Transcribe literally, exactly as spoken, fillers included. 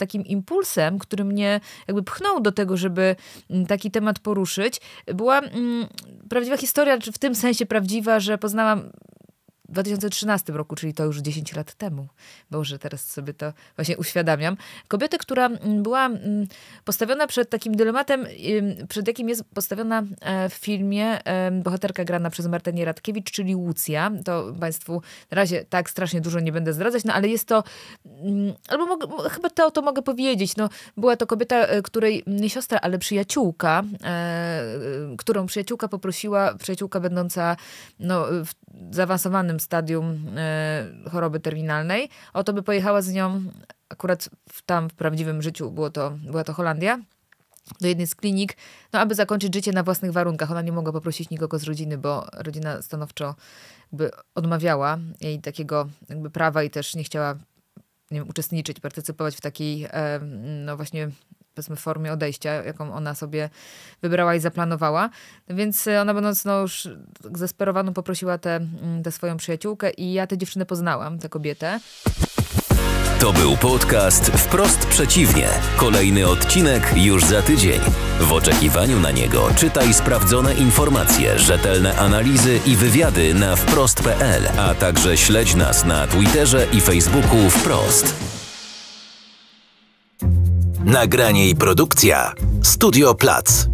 takim impulsem, który mnie jakby pchnął do tego, żeby taki temat poruszyć, była mm, prawdziwa historia, czy w tym sensie prawdziwa, że poznałam w dwa tysiące trzynastym roku, czyli to już dziesięć lat temu. Boże, teraz sobie to właśnie uświadamiam. Kobietę, która była postawiona przed takim dylematem, przed jakim jest postawiona w filmie bohaterka grana przez Martę Radkiewicz, czyli Łucja. To Państwu na razie tak strasznie dużo nie będę zdradzać, no ale jest to, albo mogę, chyba to, to mogę powiedzieć, no była to kobieta, której nie siostra, ale przyjaciółka, którą przyjaciółka poprosiła, przyjaciółka będąca no, w zaawansowanym stadium y, choroby terminalnej, o to by pojechała z nią, akurat w, tam w prawdziwym życiu było to, była to Holandia, do jednej z klinik, no aby zakończyć życie na własnych warunkach. Ona nie mogła poprosić nikogo z rodziny, bo rodzina stanowczo jakby odmawiała jej takiego jakby prawa i też nie chciała, nie wiem, uczestniczyć, partycypować w takiej, y, no właśnie, powiedzmy, formie odejścia, jaką ona sobie wybrała i zaplanowała. Więc ona będąc no, już zdesperowaną poprosiła tę swoją przyjaciółkę i ja tę dziewczynę poznałam, tę kobietę. To był podcast Wprost Przeciwnie. Kolejny odcinek już za tydzień. W oczekiwaniu na niego czytaj sprawdzone informacje, rzetelne analizy i wywiady na wprost kropka p l, a także śledź nas na Twitterze i Facebooku Wprost. Nagranie i produkcja Studio Plac.